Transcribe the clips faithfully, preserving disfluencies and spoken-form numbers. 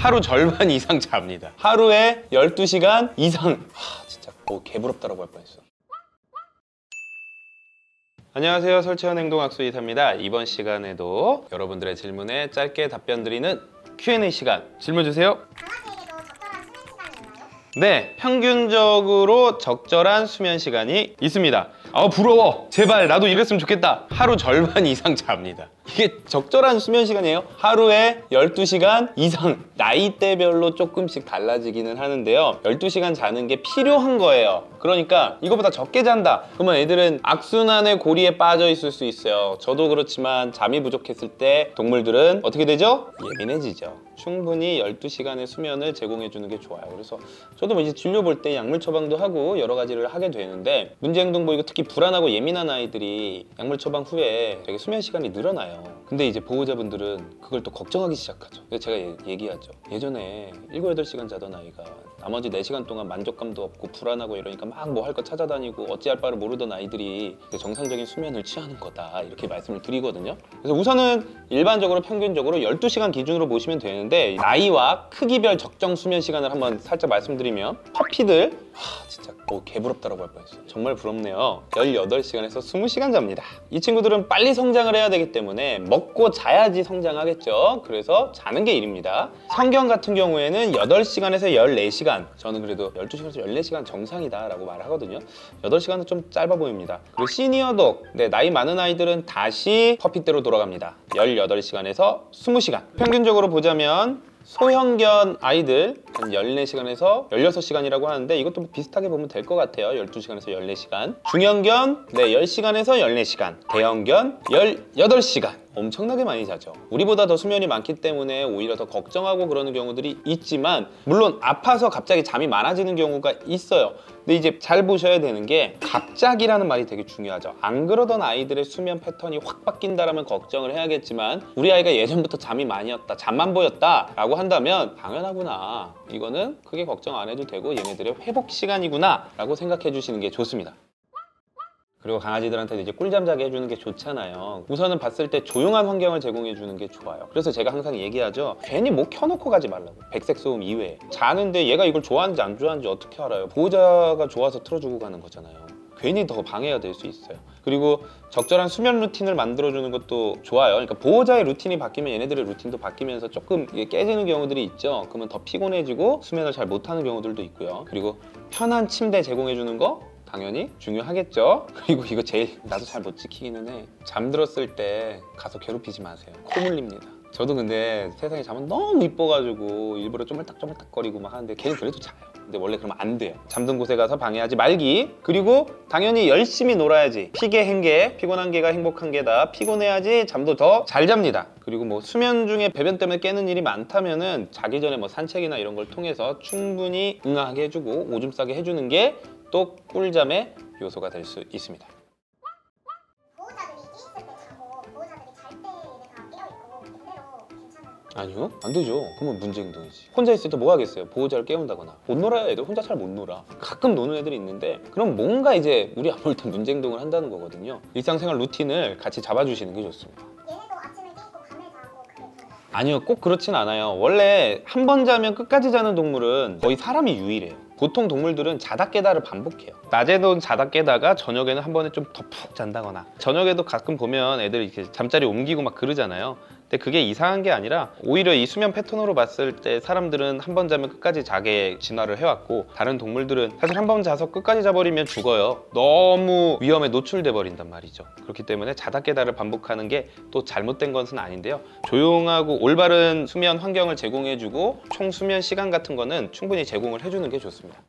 하루 절반 이상 잡니다. 하루에 열두 시간 이상. 하, 진짜 오, 개부럽다라고 할 뻔했어. 안녕하세요. 설채현 행동학습 이사입니다. 이번 시간에도 여러분들의 질문에 짧게 답변드리는 큐 앤 에이 시간. 질문 주세요. 네, 평균적으로 적절한 수면 시간이 있습니다. 아, 부러워! 제발 나도 이랬으면 좋겠다. 하루 절반 이상 잡니다. 이게 적절한 수면 시간이에요. 하루에 열두 시간 이상. 나이대별로 조금씩 달라지기는 하는데요, 열두 시간 자는 게 필요한 거예요. 그러니까 이거보다 적게 잔다 그러면 애들은 악순환의 고리에 빠져 있을 수 있어요. 저도 그렇지만 잠이 부족했을 때 동물들은 어떻게 되죠? 예민해지죠. 충분히 열두 시간의 수면을 제공해 주는 게 좋아요. 그래서 저도 뭐 이제 진료 볼 때 약물 처방도 하고 여러 가지를 하게 되는데, 문제 행동 보이고 특히 불안하고 예민한 아이들이 약물 처방 후에 되게 수면 시간이 늘어나요. 근데 이제 보호자분들은 그걸 또 걱정하기 시작하죠. 그래서 제가 예, 얘기하죠. 예전에 일곱, 여덟 시간 자던 아이가 나머지 네 시간 동안 만족감도 없고 불안하고 이러니까 막 뭐 할 거 찾아다니고 어찌할 바를 모르던 아이들이 정상적인 수면을 취하는 거다, 이렇게 말씀을 드리거든요. 그래서 우선은 일반적으로 평균적으로 열두 시간 기준으로 보시면 되는데, 나이와 크기별 적정 수면 시간을 한번 살짝 말씀드리면, 퍼피들 하, 진짜 오, 개부럽다라고 할 뻔했어요. 정말 부럽네요. 열여덟 시간에서 스무 시간 잡니다. 이 친구들은 빨리 성장을 해야 되기 때문에 먹고 자야지 성장하겠죠. 그래서 자는 게 일입니다. 성경 같은 경우에는 여덟 시간에서 열네 시간, 저는 그래도 열두 시간에서 열네 시간 정상이다 라고 말을 하거든요. 여덟 시간은 좀 짧아 보입니다. 그리고 시니어독, 네, 나이 많은 아이들은 다시 퍼핏대로 돌아갑니다. 열여덟 시간에서 스무 시간. 평균적으로 보자면 소형견 아이들 한 열네 시간에서 열여섯 시간이라고 하는데, 이것도 비슷하게 보면 될 것 같아요. 열두 시간에서 열네 시간. 중형견 네, 열 시간에서 열네 시간. 대형견 열여덟 시간. 엄청나게 많이 자죠. 우리보다 더 수면이 많기 때문에 오히려 더 걱정하고 그러는 경우들이 있지만, 물론 아파서 갑자기 잠이 많아지는 경우가 있어요. 근데 이제 잘 보셔야 되는 게, 갑자기라는 말이 되게 중요하죠. 안 그러던 아이들의 수면 패턴이 확 바뀐다라면 걱정을 해야겠지만, 우리 아이가 예전부터 잠이 많이 왔다, 잠만 보였다 라고 한다면 당연하구나, 이거는 크게 걱정 안 해도 되고 얘네들의 회복 시간이구나 라고 생각해 주시는 게 좋습니다. 그리고 강아지들한테 이제 꿀잠 자게 해주는 게 좋잖아요. 우선은 봤을 때 조용한 환경을 제공해 주는 게 좋아요. 그래서 제가 항상 얘기하죠. 괜히 뭐 켜놓고 가지 말라고. 백색 소음 이외에. 자는데 얘가 이걸 좋아하는지 안 좋아하는지 어떻게 알아요? 보호자가 좋아서 틀어주고 가는 거잖아요. 괜히 더 방해가 될 수 있어요. 그리고 적절한 수면 루틴을 만들어주는 것도 좋아요. 그러니까 보호자의 루틴이 바뀌면 얘네들의 루틴도 바뀌면서 조금 깨지는 경우들이 있죠. 그러면 더 피곤해지고 수면을 잘 못하는 경우들도 있고요. 그리고 편한 침대 제공해주는 거 당연히 중요하겠죠. 그리고 이거 제일 나도 잘 못 지키기는 해. 잠들었을 때 가서 괴롭히지 마세요. 코 물립니다. 저도 근데 세상에 잠은 너무 이뻐가지고 일부러 쪼물딱쪼물딱거리고 막 하는데, 걔는 그래도 자요. 근데 원래 그러면 안 돼요. 잠든 곳에 가서 방해하지 말기. 그리고 당연히 열심히 놀아야지. 피게 행게, 피곤한 게가 행복한 게다. 피곤해야지 잠도 더 잘 잡니다. 그리고 뭐 수면 중에 배변 때문에 깨는 일이 많다면은 자기 전에 뭐 산책이나 이런 걸 통해서 충분히 응아하게 해주고 오줌 싸게 해주는 게 또 꿀잠의 요소가 될 수 있습니다. 보호자들이 있을 때 자고 보호자들이 잘 때 얘네가 깨어있고 반대로 괜찮아요? 아니요, 안 되죠. 그러면 문제 행동이지. 혼자 있을 때 뭐 하겠어요? 보호자를 깨운다거나. 못 놀아요. 애들 혼자 잘 못 놀아. 가끔 노는 애들이 있는데, 그럼 뭔가 이제 우리 아무래도 문제 행동을 한다는 거거든요. 일상생활 루틴을 같이 잡아주시는 게 좋습니다. 아니요, 꼭 그렇진 않아요. 원래 한 번 자면 끝까지 자는 동물은 거의 사람이 유일해요. 보통 동물들은 자다 깨다를 반복해요. 낮에도 자다 깨다가 저녁에는 한 번에 좀 더 푹 잔다거나, 저녁에도 가끔 보면 애들 이렇게 잠자리 옮기고 막 그러잖아요. 근데 그게 이상한 게 아니라, 오히려 이 수면 패턴으로 봤을 때 사람들은 한 번 자면 끝까지 자게 진화를 해왔고, 다른 동물들은 사실 한 번 자서 끝까지 자버리면 죽어요. 너무 위험에 노출돼 버린단 말이죠. 그렇기 때문에 자다 깨다를 반복하는 게 또 잘못된 것은 아닌데요, 조용하고 올바른 수면 환경을 제공해주고 총수면 시간 같은 거는 충분히 제공을 해주는 게 좋습니다.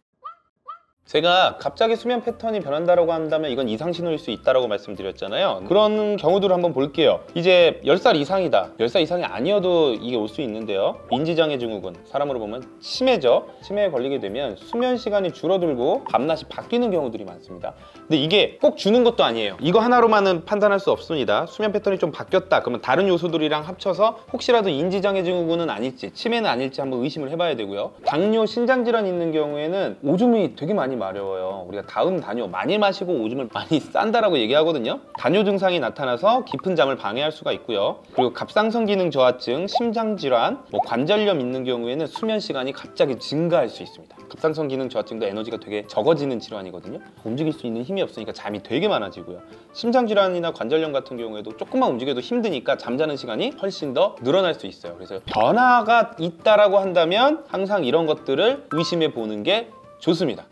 제가 갑자기 수면 패턴이 변한다라고 한다면 이건 이상 신호일 수 있다라고 말씀드렸잖아요. 그런 경우들을 한번 볼게요. 이제 열 살 이상이다. 열 살 이상이 아니어도 이게 올 수 있는데요. 인지장애 증후군, 사람으로 보면 치매죠. 치매에 걸리게 되면 수면 시간이 줄어들고 밤낮이 바뀌는 경우들이 많습니다. 근데 이게 꼭 주는 것도 아니에요. 이거 하나로만은 판단할 수 없습니다. 수면 패턴이 좀 바뀌었다 그러면 다른 요소들이랑 합쳐서 혹시라도 인지장애 증후군은 아닐지 치매는 아닐지 한번 의심을 해봐야 되고요. 당뇨, 신장질환 있는 경우에는 오줌이 되게 많이 마려워요. 우리가 다음 단뇨, 많이 마시고 오줌을 많이 싼다라고 얘기하거든요. 단뇨 증상이 나타나서 깊은 잠을 방해할 수가 있고요. 그리고 갑상선 기능 저하증, 심장질환, 뭐 관절염 있는 경우에는 수면 시간이 갑자기 증가할 수 있습니다. 갑상선 기능 저하증도 에너지가 되게 적어지는 질환이거든요. 움직일 수 있는 힘이 없으니까 잠이 되게 많아지고요. 심장질환이나 관절염 같은 경우에도 조금만 움직여도 힘드니까 잠자는 시간이 훨씬 더 늘어날 수 있어요. 그래서 변화가 있다라고 한다면 항상 이런 것들을 의심해 보는 게 좋습니다.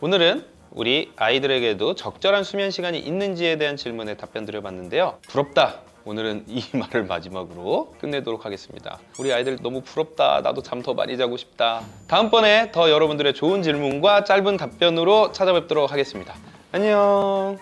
오늘은 우리 아이들에게도 적절한 수면 시간이 있는지에 대한 질문에 답변 드려봤는데요. 부럽다! 오늘은 이 말을 마지막으로 끝내도록 하겠습니다. 우리 아이들 너무 부럽다. 나도 잠 더 많이 자고 싶다. 다음번에 더 여러분들의 좋은 질문과 짧은 답변으로 찾아뵙도록 하겠습니다. 안녕!